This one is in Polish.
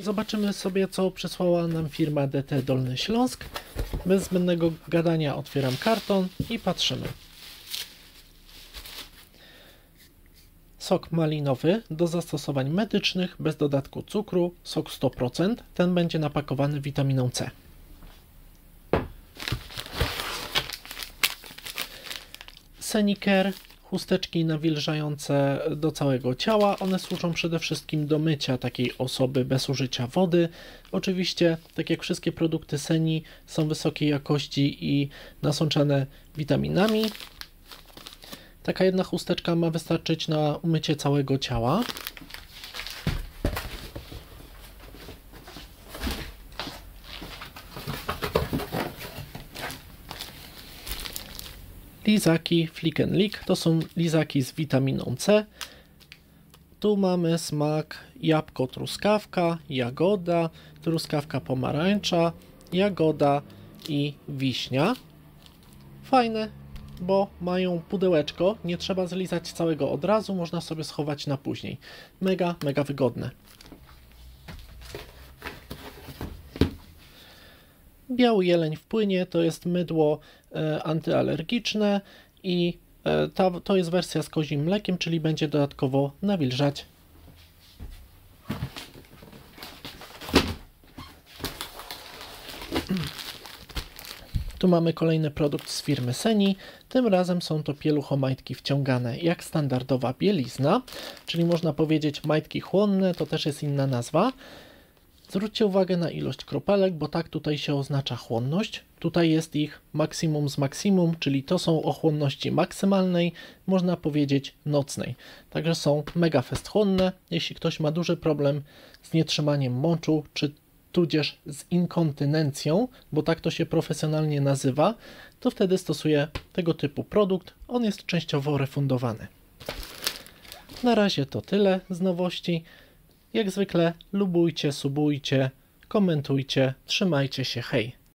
Zobaczymy sobie, co przysłała nam firma DT Dolny Śląsk. Bez zbędnego gadania otwieram karton i patrzymy. Sok malinowy do zastosowań medycznych, bez dodatku cukru, sok 100%. Ten będzie napakowany witaminą C. Seni Care, chusteczki nawilżające do całego ciała. One służą przede wszystkim do mycia takiej osoby bez użycia wody. Oczywiście, tak jak wszystkie produkty Seni, są wysokiej jakości i nasączane witaminami. Taka jedna chusteczka ma wystarczyć na umycie całego ciała. Lizaki Flick and Leak to są lizaki z witaminą C. Tu mamy smak jabłko truskawka, jagoda, truskawka pomarańcza, jagoda i wiśnia. Fajne, bo mają pudełeczko, nie trzeba zlizać całego od razu, można sobie schować na później. Mega, mega wygodne. Biały jeleń w płynie to jest mydło antyalergiczne i to jest wersja z kozim mlekiem, czyli będzie dodatkowo nawilżać. Tu mamy kolejny produkt z firmy Seni. Tym razem są to pieluchomajtki wciągane, jak standardowa bielizna, czyli można powiedzieć majtki chłonne, to też jest inna nazwa. Zwróćcie uwagę na ilość kropelek, bo tak tutaj się oznacza chłonność. Tutaj jest ich maksimum z maksimum, czyli to są o chłonności maksymalnej, można powiedzieć nocnej. Także są mega festchłonne. Jeśli ktoś ma duży problem z nietrzymaniem moczu, czy tudzież z inkontynencją, bo tak to się profesjonalnie nazywa, to wtedy stosuje tego typu produkt. On jest częściowo refundowany. Na razie to tyle z nowości. Jak zwykle lubujcie, subujcie, komentujcie, trzymajcie się, hej!